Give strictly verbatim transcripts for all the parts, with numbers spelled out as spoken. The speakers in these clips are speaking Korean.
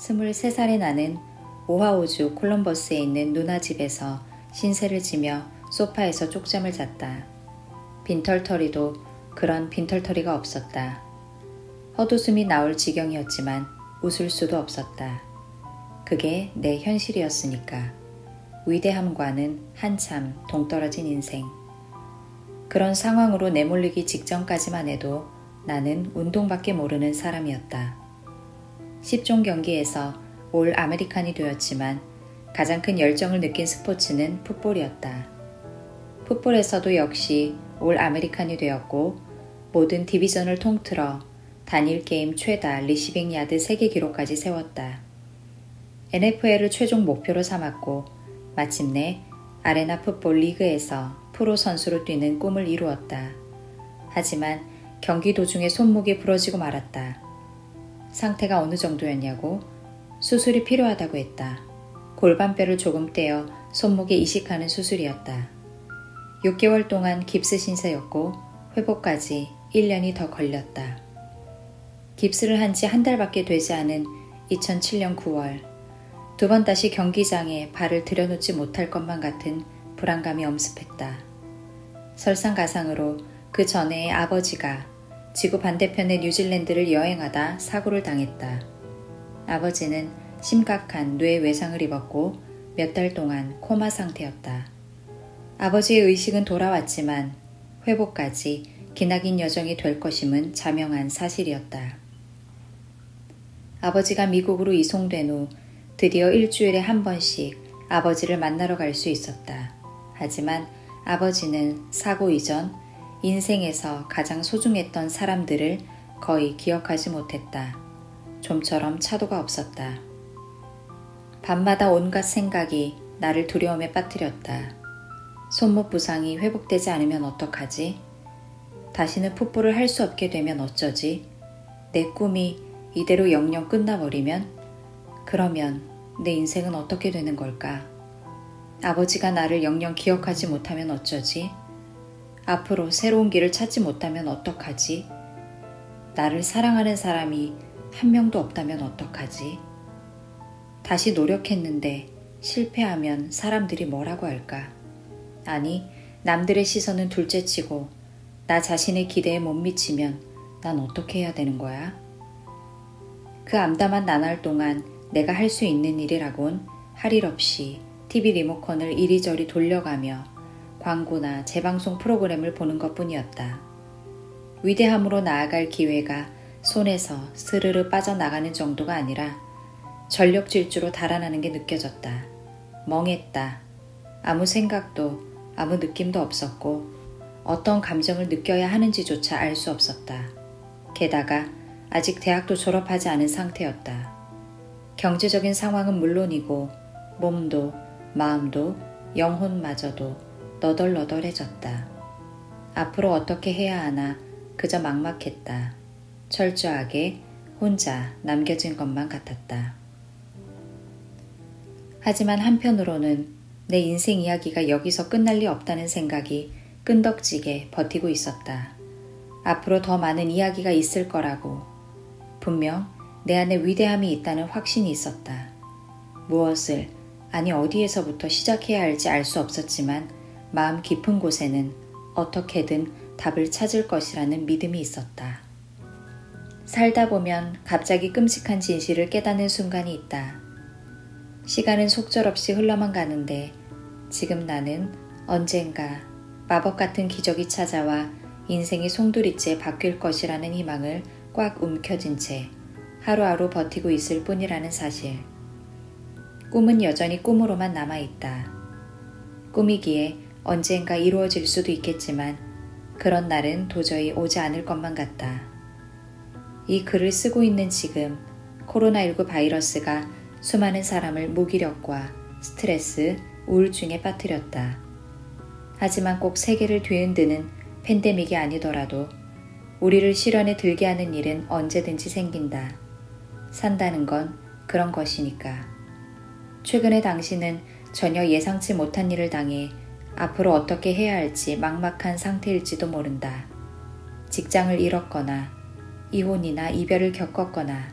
스물세 살의 나는 오하오주 콜럼버스에 있는 누나 집에서 신세를 지며 소파에서 쪽잠을 잤다. 빈털터리도 그런 빈털터리가 없었다. 헛웃음이 나올 지경이었지만 웃을 수도 없었다. 그게 내 현실이었으니까. 위대함과는 한참 동떨어진 인생. 그런 상황으로 내몰리기 직전까지만 해도 나는 운동밖에 모르는 사람이었다. 십 종 경기에서 올 아메리칸이 되었지만 가장 큰 열정을 느낀 스포츠는 풋볼이었다. 풋볼에서도 역시 올 아메리칸이 되었고 모든 디비전을 통틀어 단일 게임 최다 리시빙 야드 세계 기록까지 세웠다. 엔에프엘을 최종 목표로 삼았고 마침내 아레나 풋볼 리그에서 프로 선수로 뛰는 꿈을 이루었다. 하지만 경기 도중에 손목이 부러지고 말았다. 상태가 어느 정도였냐고? 수술이 필요하다고 했다. 골반뼈를 조금 떼어 손목에 이식하는 수술이었다. 육 개월 동안 깁스 신세였고 회복까지 일 년이 더 걸렸다. 깁스를 한 지 한 달밖에 되지 않은 이천칠 년 구월, 두 번 다시 경기장에 발을 들여놓지 못할 것만 같은 불안감이 엄습했다. 설상가상으로 그 전에 아버지가 지구 반대편의 뉴질랜드를 여행하다 사고를 당했다. 아버지는 심각한 뇌 외상을 입었고 몇 달 동안 코마 상태였다. 아버지의 의식은 돌아왔지만 회복까지 기나긴 여정이 될 것임은 자명한 사실이었다. 아버지가 미국으로 이송된 후 드디어 일주일에 한 번씩 아버지를 만나러 갈 수 있었다. 하지만 아버지는 사고 이전 인생에서 가장 소중했던 사람들을 거의 기억하지 못했다. 좀처럼 차도가 없었다. 밤마다 온갖 생각이 나를 두려움에 빠뜨렸다. 손목 부상이 회복되지 않으면 어떡하지? 다시는 풋볼을 할 수 없게 되면 어쩌지? 내 꿈이 이대로 영영 끝나버리면? 그러면 내 인생은 어떻게 되는 걸까? 아버지가 나를 영영 기억하지 못하면 어쩌지? 앞으로 새로운 길을 찾지 못하면 어떡하지? 나를 사랑하는 사람이 한 명도 없다면 어떡하지? 다시 노력했는데 실패하면 사람들이 뭐라고 할까? 아니, 남들의 시선은 둘째치고 나 자신의 기대에 못 미치면 난 어떻게 해야 되는 거야? 그 암담한 나날 동안 내가 할 수 있는 일이라곤 할 일 없이 티비 리모컨을 이리저리 돌려가며 광고나 재방송 프로그램을 보는 것뿐이었다. 위대함으로 나아갈 기회가 손에서 스르르 빠져나가는 정도가 아니라 전력 질주로 달아나는 게 느껴졌다. 멍했다. 아무 생각도 아무 느낌도 없었고 어떤 감정을 느껴야 하는지조차 알 수 없었다. 게다가 아직 대학도 졸업하지 않은 상태였다. 경제적인 상황은 물론이고 몸도 마음도 영혼마저도 너덜너덜해졌다. 앞으로 어떻게 해야 하나 그저 막막했다. 철저하게 혼자 남겨진 것만 같았다. 하지만 한편으로는 내 인생 이야기가 여기서 끝날 리 없다는 생각이 끈덕지게 버티고 있었다. 앞으로 더 많은 이야기가 있을 거라고. 분명 내 안에 위대함이 있다는 확신이 있었다. 무엇을, 아니 어디에서부터 시작해야 할지 알 수 없었지만 마음 깊은 곳에는 어떻게든 답을 찾을 것이라는 믿음이 있었다. 살다 보면 갑자기 끔찍한 진실을 깨닫는 순간이 있다. 시간은 속절없이 흘러만 가는데 지금 나는 언젠가 마법 같은 기적이 찾아와 인생이 송두리째 바뀔 것이라는 희망을 꽉 움켜쥔 채 하루하루 버티고 있을 뿐이라는 사실. 꿈은 여전히 꿈으로만 남아있다. 꿈이기에 언젠가 이루어질 수도 있겠지만 그런 날은 도저히 오지 않을 것만 같다. 이 글을 쓰고 있는 지금 코로나십구 바이러스가 수많은 사람을 무기력과 스트레스, 우울증에 빠뜨렸다. 하지만 꼭 세계를 뒤흔드는 팬데믹이 아니더라도 우리를 시련에 들게 하는 일은 언제든지 생긴다. 산다는 건 그런 것이니까. 최근에 당신은 전혀 예상치 못한 일을 당해 앞으로 어떻게 해야 할지 막막한 상태일지도 모른다. 직장을 잃었거나 이혼이나 이별을 겪었거나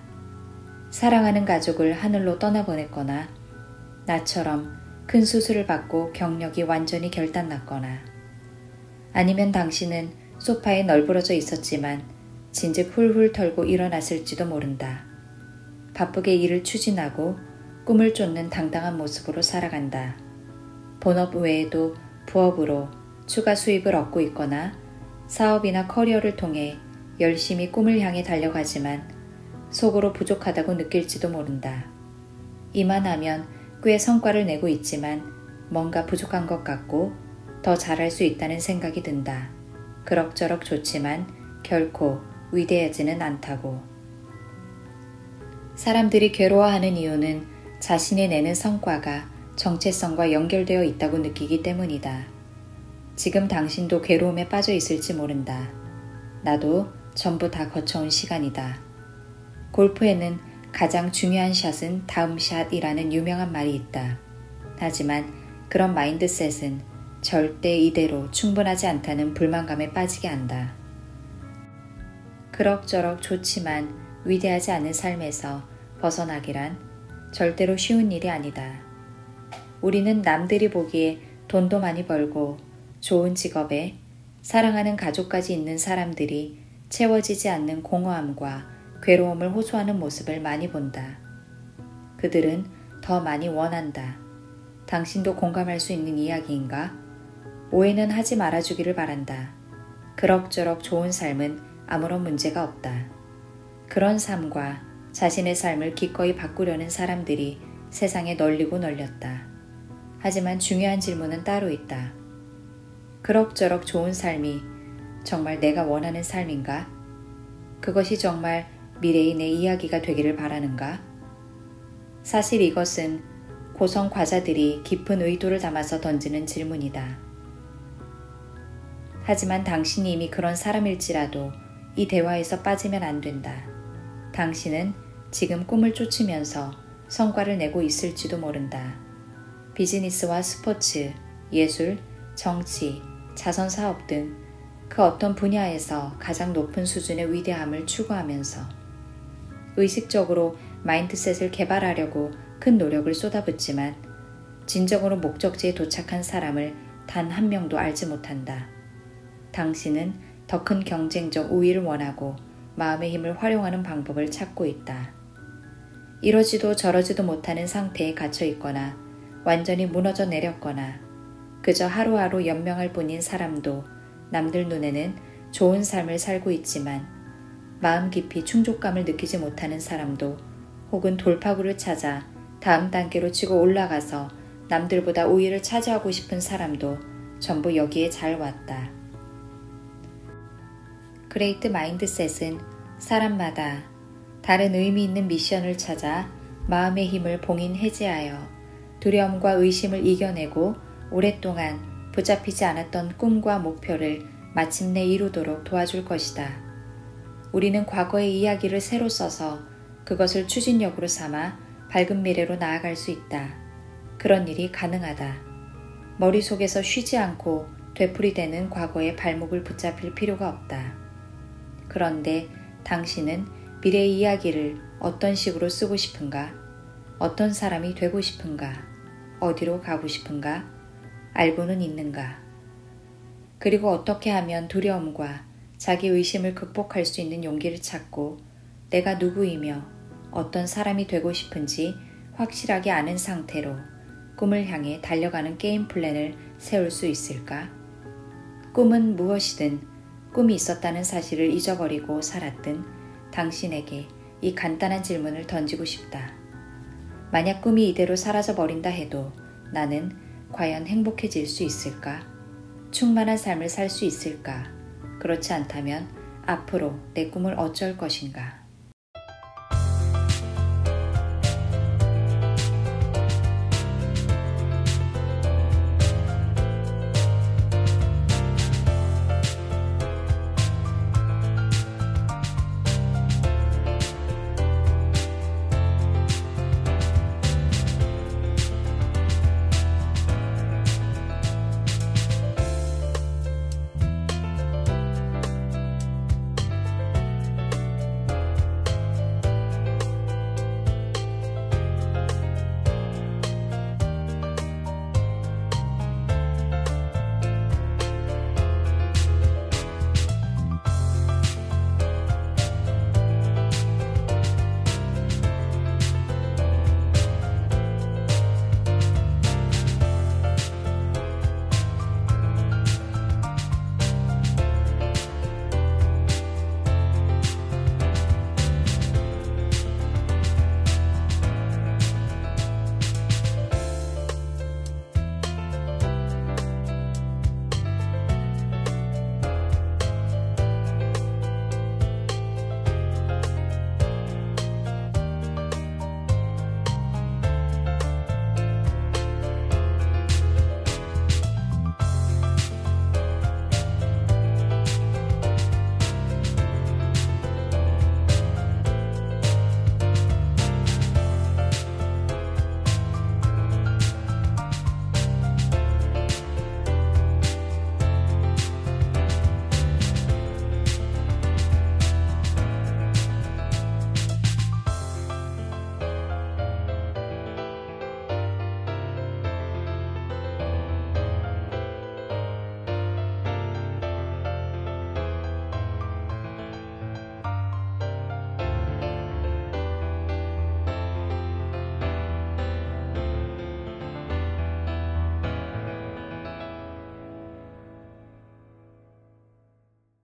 사랑하는 가족을 하늘로 떠나보냈거나 나처럼 큰 수술을 받고 경력이 완전히 결단났거나 아니면 당신은 소파에 널브러져 있었지만 진즉 훌훌 털고 일어났을지도 모른다. 바쁘게 일을 추진하고 꿈을 쫓는 당당한 모습으로 살아간다. 본업 외에도 부업으로 추가 수입을 얻고 있거나 사업이나 커리어를 통해 열심히 꿈을 향해 달려가지만 속으로 부족하다고 느낄지도 모른다. 이만하면 꽤 성과를 내고 있지만 뭔가 부족한 것 같고 더 잘할 수 있다는 생각이 든다. 그럭저럭 좋지만 결코 위대하지는 않다고. 사람들이 괴로워하는 이유는 자신이 내는 성과가 정체성과 연결되어 있다고 느끼기 때문이다. 지금 당신도 괴로움에 빠져 있을지 모른다. 나도 전부 다 거쳐온 시간이다. 골프에는 가장 중요한 샷은 다음 샷이라는 유명한 말이 있다. 하지만 그런 마인드셋은 절대 이대로 충분하지 않다는 불만감에 빠지게 한다. 그럭저럭 좋지만 위대하지 않은 삶에서 벗어나기란 절대로 쉬운 일이 아니다. 우리는 남들이 보기에 돈도 많이 벌고 좋은 직업에 사랑하는 가족까지 있는 사람들이 채워지지 않는 공허함과 괴로움을 호소하는 모습을 많이 본다. 그들은 더 많이 원한다. 당신도 공감할 수 있는 이야기인가? 오해는 하지 말아주기를 바란다. 그럭저럭 좋은 삶은 아무런 문제가 없다. 그런 삶과 자신의 삶을 기꺼이 바꾸려는 사람들이 세상에 널리고 널렸다. 하지만 중요한 질문은 따로 있다. 그럭저럭 좋은 삶이 정말 내가 원하는 삶인가? 그것이 정말 미래의 내 이야기가 되기를 바라는가? 사실 이것은 고성 과자들이 깊은 의도를 담아서 던지는 질문이다. 하지만 당신이 이미 그런 사람일지라도 이 대화에서 빠지면 안 된다. 당신은 지금 꿈을 쫓으면서 성과를 내고 있을지도 모른다. 비즈니스와 스포츠, 예술, 정치, 자선사업 등 그 어떤 분야에서 가장 높은 수준의 위대함을 추구하면서 의식적으로 마인드셋을 개발하려고 큰 노력을 쏟아붓지만 진정으로 목적지에 도착한 사람을 단 한 명도 알지 못한다. 당신은 더 큰 경쟁적 우위를 원하고 마음의 힘을 활용하는 방법을 찾고 있다. 이러지도 저러지도 못하는 상태에 갇혀 있거나 완전히 무너져 내렸거나 그저 하루하루 연명할 뿐인 사람도 남들 눈에는 좋은 삶을 살고 있지만 마음 깊이 충족감을 느끼지 못하는 사람도 혹은 돌파구를 찾아 다음 단계로 치고 올라가서 남들보다 우위를 차지하고 싶은 사람도 전부 여기에 잘 왔다. 그레이트 마인드셋은 사람마다 다른 의미 있는 미션을 찾아 마음의 힘을 봉인 해제하여 두려움과 의심을 이겨내고 오랫동안 붙잡히지 않았던 꿈과 목표를 마침내 이루도록 도와줄 것이다. 우리는 과거의 이야기를 새로 써서 그것을 추진력으로 삼아 밝은 미래로 나아갈 수 있다. 그런 일이 가능하다. 머릿속에서 쉬지 않고 되풀이되는 과거의 발목을 붙잡힐 필요가 없다. 그런데 당신은 미래의 이야기를 어떤 식으로 쓰고 싶은가? 어떤 사람이 되고 싶은가? 어디로 가고 싶은가? 알고는 있는가? 그리고 어떻게 하면 두려움과 자기 의심을 극복할 수 있는 용기를 찾고 내가 누구이며 어떤 사람이 되고 싶은지 확실하게 아는 상태로 꿈을 향해 달려가는 게임 플랜을 세울 수 있을까? 꿈은 무엇이든 꿈이 있었다는 사실을 잊어버리고 살았던 당신에게 이 간단한 질문을 던지고 싶다. 만약 꿈이 이대로 사라져버린다 해도 나는 과연 행복해질 수 있을까? 충만한 삶을 살 수 있을까? 그렇지 않다면 앞으로 내 꿈을 어쩔 것인가?